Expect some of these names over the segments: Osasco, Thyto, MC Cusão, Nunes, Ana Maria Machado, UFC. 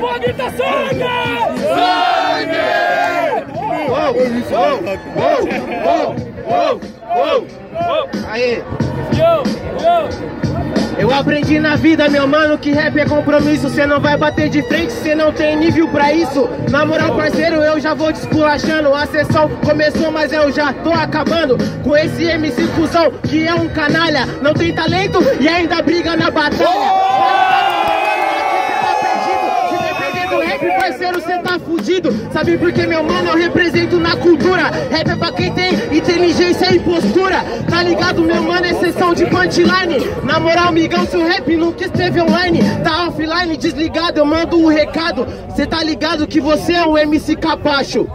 Bonita sangue! Sangue! Aê! Eu aprendi na vida, meu mano, que rap é compromisso. Cê não vai bater de frente, cê não tem nível pra isso. Na moral, parceiro, eu já vou desculachando. A sessão começou, mas eu já tô acabando com esse MC Cusão, que é um canalha. Não tem talento e ainda briga na batalha. Parceiro, cê tá fudido. Sabe por que, meu mano? Eu represento na cultura. Rap é pra quem tem inteligência e postura. Tá ligado, meu mano? É sessão de punchline. Na moral, migão, se o rap nunca esteve online, tá offline, desligado, eu mando um recado. Cê tá ligado que você é um MC capacho.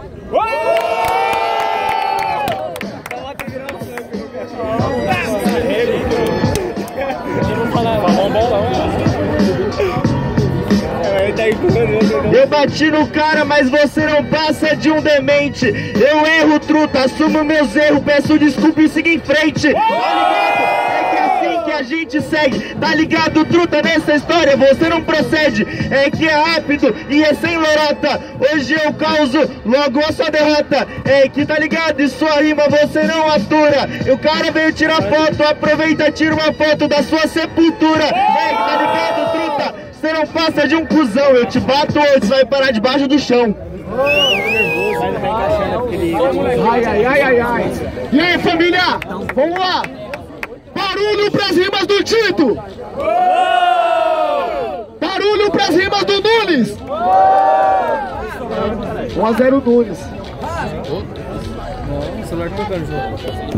Eu bati no cara, mas você não passa de um demente. Eu erro, truta, assumo meus erros, peço desculpa e sigo em frente. Tá ligado? É que é assim que a gente segue. Tá ligado, truta, nessa história você não procede. É que é rápido e é sem lorota. Hoje eu causo logo a sua derrota. É que tá ligado, e sua rima você não atura. E o cara veio tirar foto, aproveita, tira uma foto da sua sepultura. É que tá ligado, truta? Você não passa de um cuzão, eu te bato ou você vai parar debaixo do chão. Ai, ai, ai, ai, ai. E aí, família? Vamos lá. Barulho pras rimas do Thyto. Barulho pras rimas do Nunes. 1 a 0 Nunes. O celular tocando, João.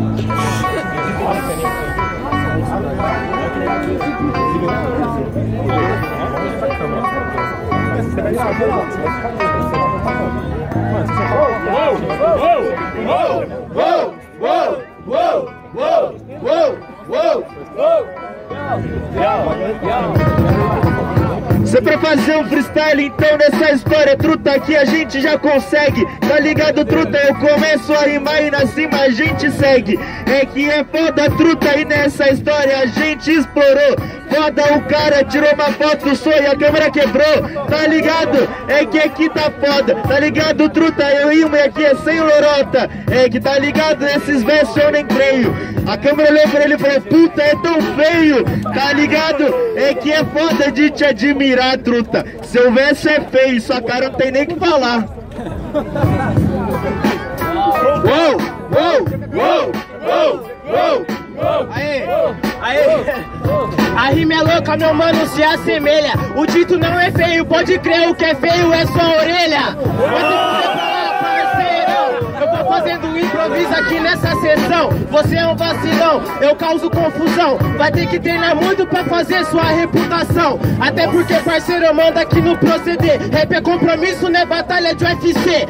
Você pra fazer um freestyle, então nessa história, truta, que a gente já consegue. Tá ligado, truta? Eu começo a rimar e na cima a gente segue. É que é foda, truta, e nessa história a gente explorou. Foda, o cara tirou uma foto do sonho e a câmera quebrou. Tá ligado? É que aqui tá foda. Tá ligado, truta? Eu rimo e aqui é sem lorota. É que tá ligado? Nesses versos eu nem creio. A câmera olhou pra ele e falou, puta, é tão feio. Tá ligado? É que é foda de te admirar, truta. Seu verso é feio, sua cara não tem nem o que falar. Uou, uou, uou, uou, uou. Aê, aê. A rima é louca, meu mano, se assemelha. O Thyto não é feio, pode crer, o que é feio é sua orelha. Eu tô fazendo um improviso aqui nessa sessão. Você é um vacilão, eu causo confusão. Vai ter que treinar muito pra fazer sua reputação. Até porque, parceiro, eu mando aqui no proceder. Rap é compromisso, né? Batalha de UFC.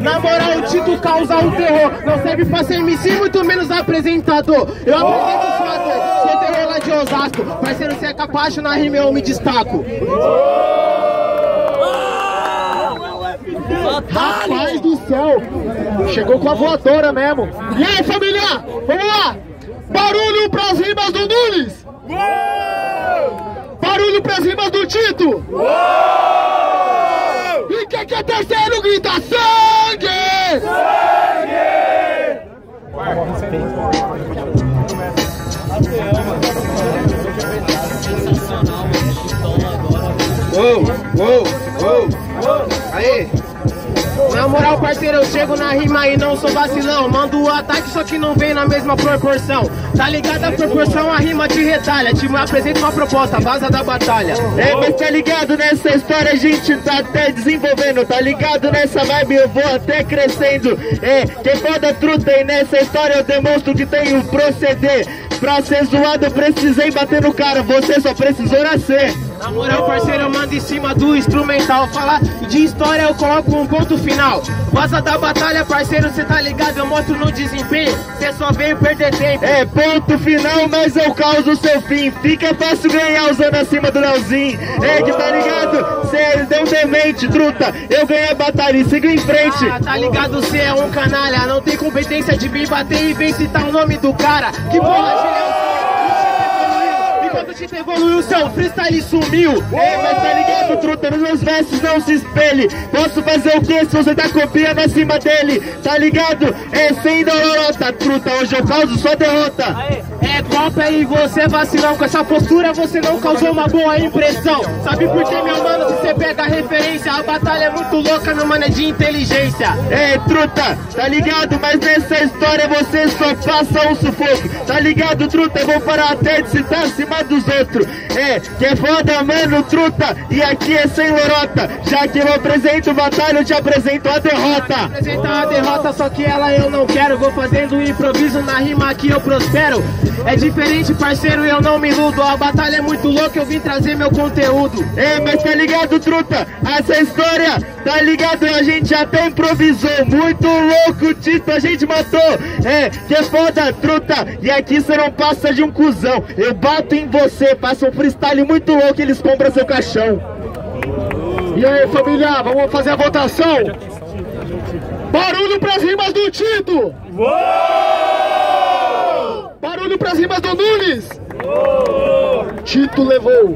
Na moral, o Thyto causa o terror. Não serve pra ser MC, muito menos apresentador. Eu apresento sua dor, sou terror lá de Osasco. Parceiro, você é capaz, na rima eu me destaco. Rapaz do céu, chegou com a voadora mesmo. E aí, família, vamos lá. Barulho pras rimas do Nunes. Barulho pras rimas do Thyto. E quem que é terceiro grita sangue! Sangue! Uou, uou, uou, uou! Aê! Na moral, parceiro, eu chego na rima e não sou vacilão. Mando o ataque, só que não vem na mesma proporção. Tá ligado a proporção, a rima te retalha. Te apresento uma proposta, vaza da batalha. É, mas tá ligado nessa história, a gente tá até desenvolvendo. Tá ligado nessa vibe, eu vou até crescendo. É, que foda, truta, e nessa história eu demonstro que tenho proceder. Pra ser zoado, eu precisei bater no cara, você só precisou nascer. Na moral, parceiro, eu mando em cima do instrumental. Falar de história, eu coloco um ponto final. Vaza da batalha, parceiro, cê tá ligado? Eu mostro no desempenho, cê só veio perder tempo. É ponto final, mas eu causo o seu fim. Fica fácil ganhar usando acima do Leozinho. É que tá ligado? Cê deu demente, truta. Eu ganhei a batalha e sigo em frente. Ah, tá ligado? Cê é um canalha. Não tem competência de me bater e vem citar o nome do cara. Que porra, Leozinho? Tito evoluiu, seu freestyle sumiu. Ei, mas tá ligado, truta, nos meus versos não se espelhe. Posso fazer o que se você tá copiando acima dele? Tá ligado? É sem dolorota, truta, hoje eu causo só derrota. É golpe e você vacilão, com essa postura você não causou uma boa impressão. Sabe por que, meu mano, se você pega a referência? A batalha é muito louca, meu mano, é de inteligência. Ei, truta, tá ligado? Mas nessa história você só passa um sufoco. Tá ligado, truta? Eu vou parar até de citar acima dos outros. É, que é foda, mano, truta, e aqui é sem lorota. Já que eu apresento o batalha, eu te apresento a derrota. Apresenta a derrota, só que ela eu não quero. Vou fazendo um improviso na rima que eu prospero. É diferente, parceiro, eu não me iludo. A batalha é muito louca, eu vim trazer meu conteúdo. É, mas tá ligado, truta, essa história, tá ligado? A gente até improvisou, muito louco, Tito, a gente matou. É, que é foda, truta, e aqui você não passa de um cuzão. Eu bato em você, passa um freestyle muito louco, eles compram seu caixão. E aí, família, vamos fazer a votação? Barulho pras rimas do Tito! Barulho pras rimas do Nunes! Tito levou!